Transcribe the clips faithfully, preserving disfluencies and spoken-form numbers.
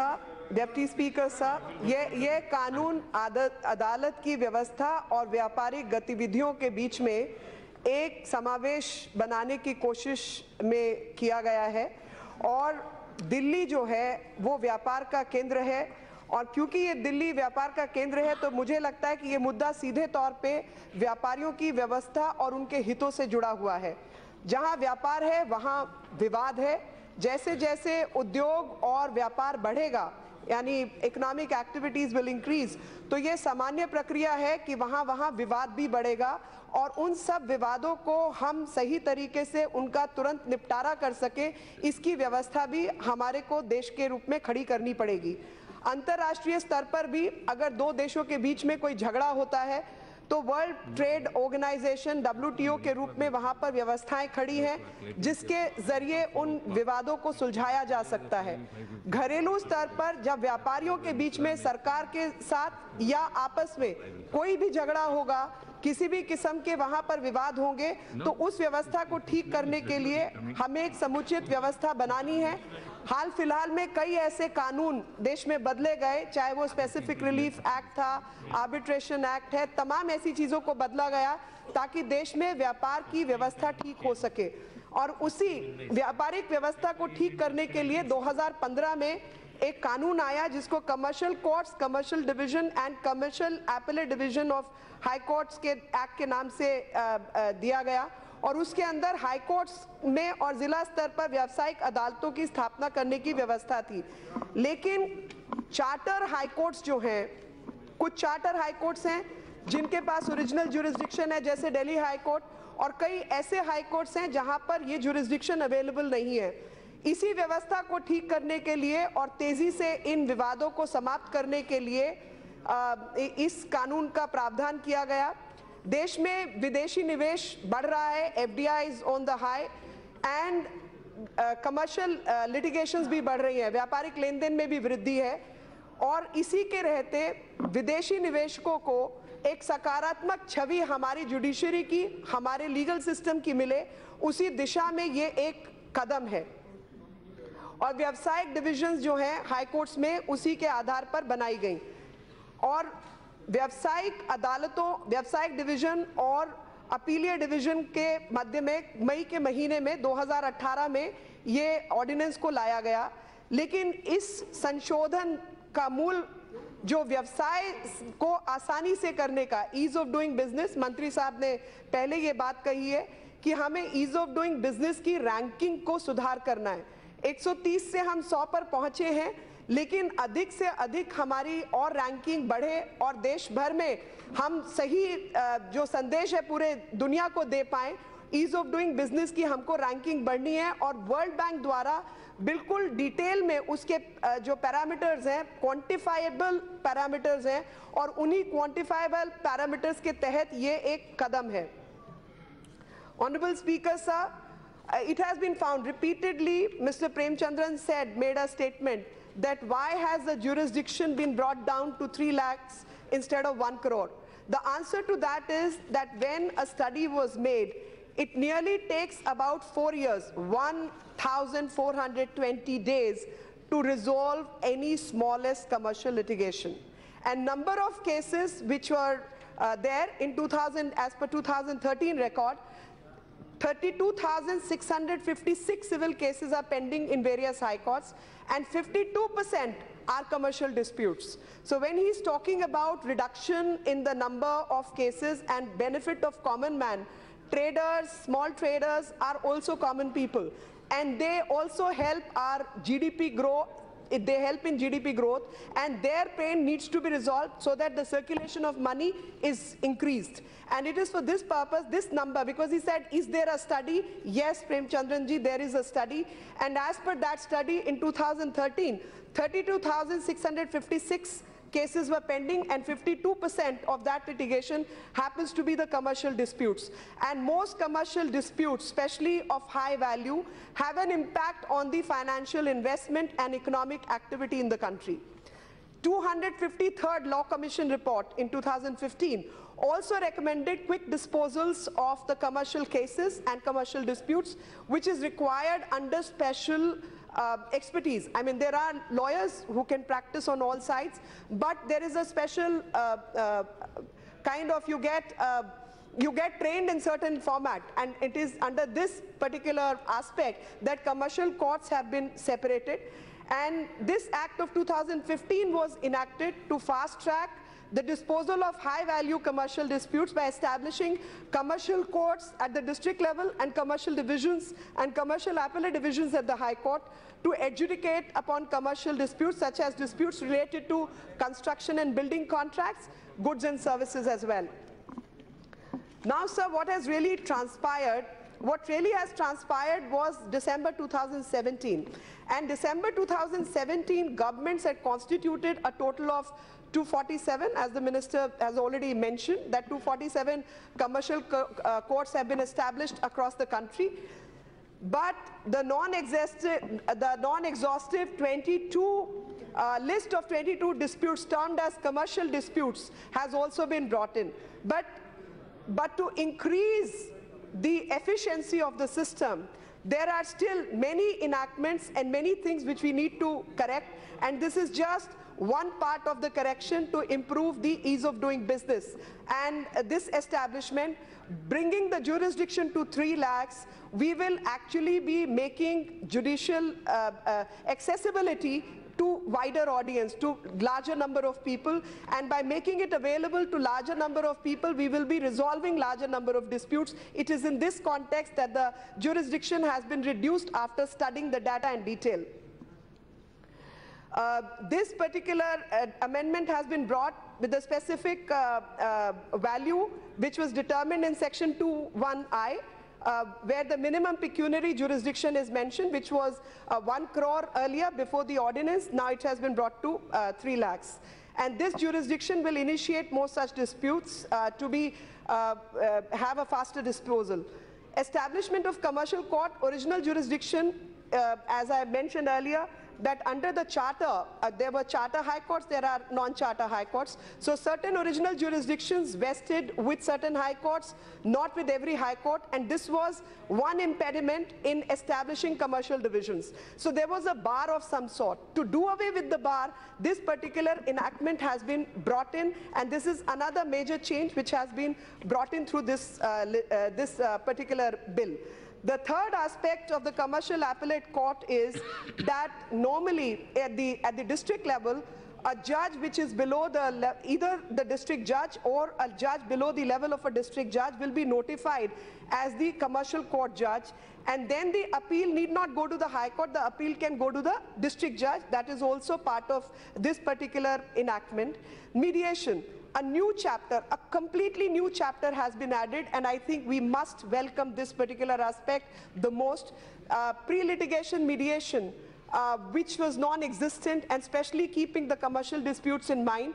Deputy speaker साहब, ये ये कानून आदत अदालत की व्यवस्था और व्यापारिक गतिविधियों के बीच में एक समावेश बनाने की कोशिश में किया गया है और दिल्ली जो है वो व्यापार का केंद्र है और क्योंकि ये दिल्ली व्यापार का केंद्र है तो मुझे लगता है कि ये मुद्दा सीधे तौर पे व्यापारियों की व्यवस्था और उनके हितों से जुड़ा हुआ है। जहाँ व्यापार है वहाँ विवाद है। जैसे जैसे उद्योग और व्यापार बढ़ेगा यानी इकोनॉमिक एक्टिविटीज विल इंक्रीज, तो ये सामान्य प्रक्रिया है कि वहाँ वहाँ विवाद भी बढ़ेगा और उन सब विवादों को हम सही तरीके से उनका तुरंत निपटारा कर सके, इसकी व्यवस्था भी हमारे को देश के रूप में खड़ी करनी पड़ेगी। अंतर्राष्ट्रीय स्तर पर भी अगर दो देशों के बीच में कोई झगड़ा होता है तो World Trade Organization W T O के रूप में वहाँ पर व्यवस्थाएं खड़ी हैं जिसके जरिए उन विवादों को सुलझाया जा सकता है। घरेलू स्तर पर जब व्यापारियों के बीच में सरकार के साथ या आपस में कोई भी झगड़ा होगा, किसी भी किस्म के वहाँ पर विवाद होंगे, तो उस व्यवस्था को ठीक करने के लिए हमें एक समुचित व्यवस्था बनानी है। हाल फिलहाल में कई ऐसे कानून देश में बदले गए, चाहे वो स्पेसिफिक रिलीफ एक्ट था, आर्बिट्रेशन एक्ट है, तमाम ऐसी चीज़ों को बदला गया ताकि देश में व्यापार की व्यवस्था ठीक हो सके। और उसी व्यापारिक व्यवस्था को ठीक करने के लिए दो हज़ार पंद्रह में एक कानून आया जिसको commercial courts commercial division and commercial appellate division of high courts के एक्ट के नाम से दिया गया और उसके अंदर हाई कोर्ट्स में और जिला स्तर पर व्यावसायिक अदालतों की स्थापना करने की व्यवस्था थी। लेकिन चार्टर हाई कोर्ट्स जो हैं, कुछ चार्टर हाई कोर्ट्स हैं जिनके पास ओरिजिनल ज्यूरिसडिक्शन है जैसे दिल्ली हाई कोर्ट, और कई ऐसे हाई कोर्ट्स हैं जहां पर ये ज्यूरिसडिक्शन अवेलेबल नहीं है। इसी व्यवस्था को ठीक करने के लिए और तेजी से इन विवादों को समाप्त करने के लिए इस कानून का प्रावधान किया गया। देश में विदेशी निवेश बढ़ रहा है, F D I is on the high and commercial litigations भी बढ़ रही हैं, व्यापारिक लेन देन में भी वृद्धि है और इसी के रहते विदेशी निवेशकों को एक सकारात्मक छवि हमारी जुडिशरी की, हमारे लीगल सिस्टम की मिले, उसी दिशा में ये एक कदम है। और व्यावसायिक डिविजन्स जो हैं हाई कोर्ट्स में उसी के आधार पर बनाई गई और व्यावसायिक अदालतों, व्यावसायिक डिवीजन और अपीलीय डिवीजन के मध्य में मई के महीने में दो हज़ार अठारह में ये ऑर्डिनेंस को लाया गया। लेकिन इस संशोधन का मूल जो व्यवसाय को आसानी से करने का, ईज ऑफ डूइंग बिजनेस, मंत्री साहब ने पहले ये बात कही है कि हमें ईज ऑफ डूइंग बिजनेस की रैंकिंग को सुधार करना है। एक सौ तीस से हम सौ पर पहुंचे हैं, लेकिन अधिक से अधिक हमारी और रैंकिंग बढ़े और देश भर में हम सही जो संदेश है पूरे दुनिया को दे पाएं। ईज ऑफ डूइंग बिजनेस की हमको रैंकिंग बढ़नी है और वर्ल्ड बैंक द्वारा बिल्कुल डिटेल में उसके जो पैरामीटर्स हैं, क्वांटिफाइबल पैरामीटर्स हैं और उन्हीं क्वांटिफाइबल पैरामीटर्स के तहत ये एक कदम है। ऑनरेबल स्पीकर साहब, it has been found repeatedly, Mister Premachandran said, made a statement that why has the jurisdiction been brought down to three lakhs instead of one crore? The answer to that is that when a study was made, it nearly takes about four years, one thousand four hundred twenty days to resolve any smallest commercial litigation. And number of cases which were uh, there in two thousand, as per two thousand thirteen record, thirty-two thousand six hundred fifty-six civil cases are pending in various high courts and fifty-two percent are commercial disputes. So when he's talking about reduction in the number of cases and benefit of common man, traders, small traders are also common people and they also help our G D P grow. They help in G D P growth and their pain needs to be resolved so that the circulation of money is increased. And it is for this purpose, this number, because he said, is there a study? Yes, Premachandran ji, there is a study. And as per that study in two thousand thirteen, thirty-two thousand six hundred fifty-six cases were pending and fifty-two percent of that litigation happens to be the commercial disputes. And most commercial disputes, especially of high value, have an impact on the financial investment and economic activity in the country. two hundred fifty-third Law Commission report in two thousand fifteen also recommended quick disposals of the commercial cases and commercial disputes, which is required under special uh, expertise. I mean, there are lawyers who can practice on all sides, but there is a special uh, uh, kind of, you get uh, you get trained in certain format, and it is under this particular aspect that commercial courts have been separated. And this act of two thousand fifteen was enacted to fast track the disposal of high-value commercial disputes by establishing commercial courts at the district level and commercial divisions and commercial appellate divisions at the High Court to adjudicate upon commercial disputes such as disputes related to construction and building contracts, goods and services as well. Now, sir, what has really transpired? What really has transpired was December two thousand seventeen. And December two thousand seventeen, governments had constituted a total of two forty-seven, as the minister has already mentioned, that two forty-seven commercial co uh, courts have been established across the country. But the non-exhaustive, the non-exhaustive twenty-two uh, list of twenty-two disputes termed as commercial disputes has also been brought in. But, but to increase the efficiency of the system, there are still many enactments and many things which we need to correct, and this is just one part of the correction to improve the ease of doing business. And uh, this establishment, bringing the jurisdiction to three lakhs, we will actually be making judicial uh, uh, accessibility to wider audience, to larger number of people, and by making it available to larger number of people, we will be resolving larger number of disputes. It is in this context that the jurisdiction has been reduced after studying the data in detail. Uh, this particular uh, amendment has been brought with a specific uh, uh, value which was determined in section two one I, Uh, where the minimum pecuniary jurisdiction is mentioned, which was uh, one crore earlier before the ordinance. Now it has been brought to uh, three lakhs. And this jurisdiction will initiate more such disputes uh, to be, uh, uh, have a faster disposal. Establishment of commercial court, original jurisdiction, uh, as I mentioned earlier, that under the charter, uh, there were charter high courts, there are non-charter high courts. So certain original jurisdictions vested with certain high courts, not with every high court, and this was one impediment in establishing commercial divisions. So there was a bar of some sort. To do away with the bar, this particular enactment has been brought in, and this is another major change which has been brought in through this, uh, uh, this uh, particular bill. The third aspect of the commercial appellate court is that normally at the, at the district level, a judge which is below the, either the district judge or a judge below the level of a district judge will be notified as the commercial court judge, and then the appeal need not go to the high court, the appeal can go to the district judge. That is also part of this particular enactment. Mediation. A new chapter, a completely new chapter has been added, and I think we must welcome this particular aspect the most. Uh, pre-litigation mediation, uh, which was non-existent, and especially keeping the commercial disputes in mind.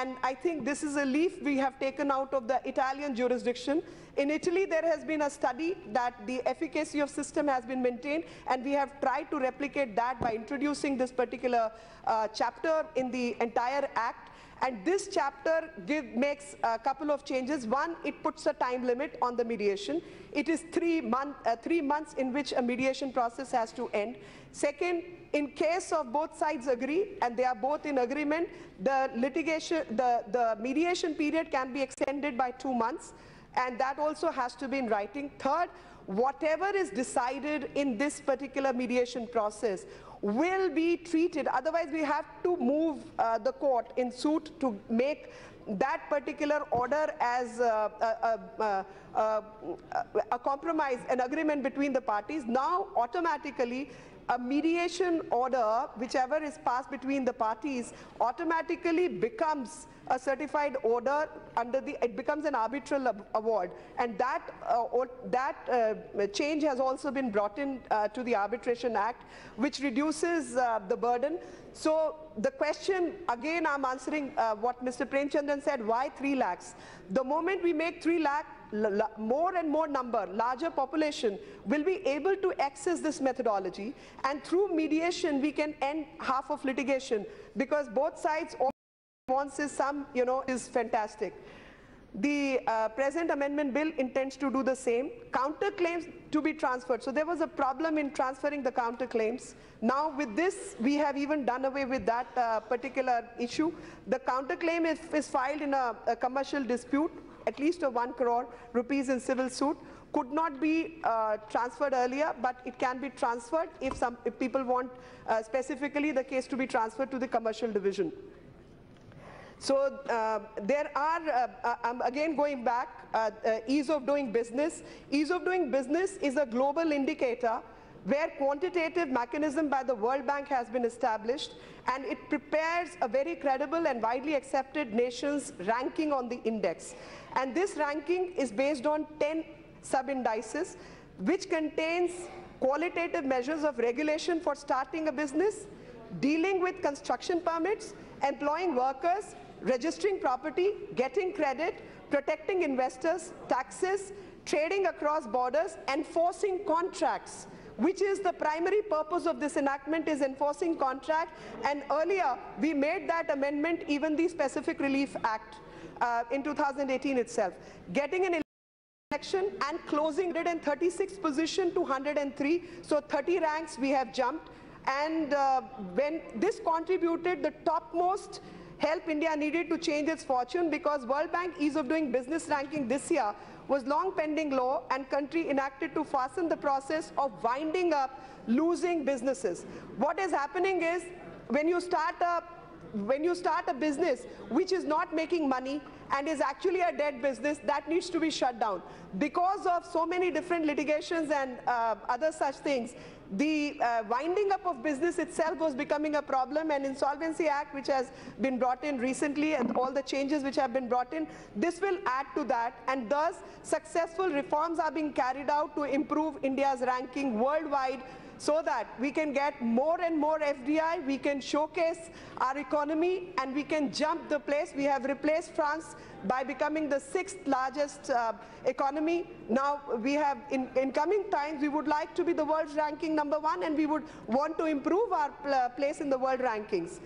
And I think this is a leaf we have taken out of the Italian jurisdiction. In Italy, there has been a study that the efficacy of system has been maintained, and we have tried to replicate that by introducing this particular uh, chapter in the entire act. And this chapter give, makes a couple of changes. One, it puts a time limit on the mediation. It is three, month, uh, three months in which a mediation process has to end. Second, in case of both sides agree and they are both in agreement, the litigation, the, the mediation period can be extended by two months, and that also has to be in writing. Third, whatever is decided in this particular mediation process will be treated, otherwise we have to move uh, the court in suit to make that particular order as uh, a, a, a, a compromise, an agreement between the parties. Now automatically a mediation order, whichever is passed between the parties, automatically becomes a certified order under the, it becomes an arbitral ab award, and that uh, or that uh, change has also been brought in uh, to the Arbitration Act, which reduces uh, the burden. So the question, again I'm answering uh, what Mister Premachandran said, why three lakhs? The moment we make three lakh, more and more number, larger population will be able to access this methodology, and through mediation we can end half of litigation, because both sides, all wants is some, you know, is fantastic. The uh, present amendment bill intends to do the same. Counterclaims to be transferred. So there was a problem in transferring the counterclaims. Now with this, we have even done away with that uh, particular issue. The counterclaim is, is filed in a, a commercial dispute, at least a one crore rupees in civil suit. Could not be uh, transferred earlier, but it can be transferred if some if people want uh, specifically the case to be transferred to the commercial division. So uh, there are, uh, uh, I'm again going back, uh, uh, ease of doing business. Ease of doing business is a global indicator where quantitative mechanism by the World Bank has been established, and it prepares a very credible and widely accepted nation's ranking on the index. And this ranking is based on ten sub-indices, which contains qualitative measures of regulation for starting a business, dealing with construction permits, employing workers, registering property, getting credit, protecting investors, taxes, trading across borders, enforcing contracts, which is the primary purpose of this enactment, is enforcing contract. And earlier, we made that amendment even the Specific Relief Act uh, in two thousand eighteen itself. Getting an election and closing one hundred thirty-sixth position to one hundred three, so thirty ranks we have jumped. And uh, when this contributed, the topmost help India needed to change its fortune, because World Bank ease of doing business ranking this year was long pending law and country enacted to fasten the process of winding up losing businesses. What is happening is when you start a, when you start a business which is not making money and is actually a dead business, that needs to be shut down. Because of so many different litigations and uh, other such things, the uh, winding up of business itself was becoming a problem, and Insolvency Act, which has been brought in recently, and all the changes which have been brought in, this will add to that, and thus successful reforms are being carried out to improve India's ranking worldwide, so that we can get more and more F D I, we can showcase our economy, and we can jump the place. We have replaced France by becoming the sixth largest uh, economy. Now we have, in, in coming times, we would like to be the world's ranking number one, and we would want to improve our pl place in the world rankings.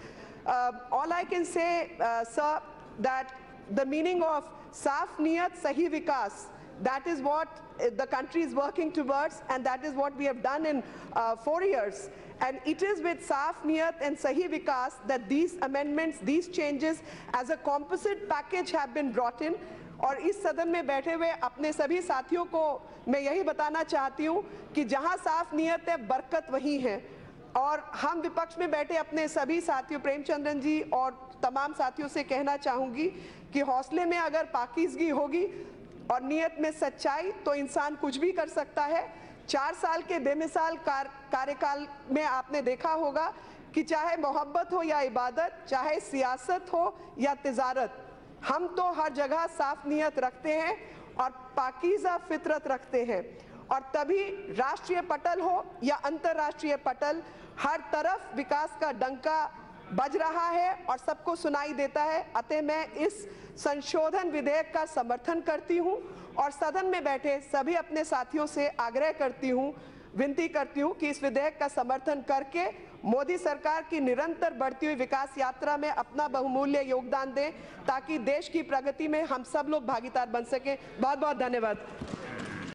Uh, all I can say, uh, sir, that the meaning of Saaf Niyat Sahi Vikas, that is what the country is working towards, and that is what we have done in uh, four years. And it is with Saaf Niyat and Sahi Vikas that these amendments, these changes as a composite package have been brought in. और इस सदन में बैठे हुए अपने सभी साथियों को मैं यही बताना चाहती हूँ कि जहाँ साफ नीयत है, बरकत वही है। और हम विपक्ष में बैठे अपने सभी साथियों, प्रेमचंद्रन जी और तमाम साथियों से कहना चाहूँगी कि हौसले में अगर पाकीज़गी होगी और नीयत में सच्चाई, तो इंसान कुछ भी कर सकता है। चार साल के बेमिसाल कार, कार्यकाल में आपने देखा होगा कि चाहे मोहब्बत हो या इबादत, चाहे सियासत हो या तिजारत, हम तो हर जगह साफ नीयत रखते हैं और पाकीज़ा फितरत रखते हैं। और तभी राष्ट्रीय पटल हो या अंतर्राष्ट्रीय पटल, हर तरफ विकास का डंका बज रहा है और सबको सुनाई देता है। अतः मैं इस संशोधन विधेयक का समर्थन करती हूं और सदन में बैठे सभी अपने साथियों से आग्रह करती हूं, विनती करती हूं कि इस विधेयक का समर्थन करके मोदी सरकार की निरंतर बढ़ती हुई विकास यात्रा में अपना बहुमूल्य योगदान दें, ताकि देश की प्रगति में हम सब लोग भागीदार बन सकें। बहुत बहुत धन्यवाद।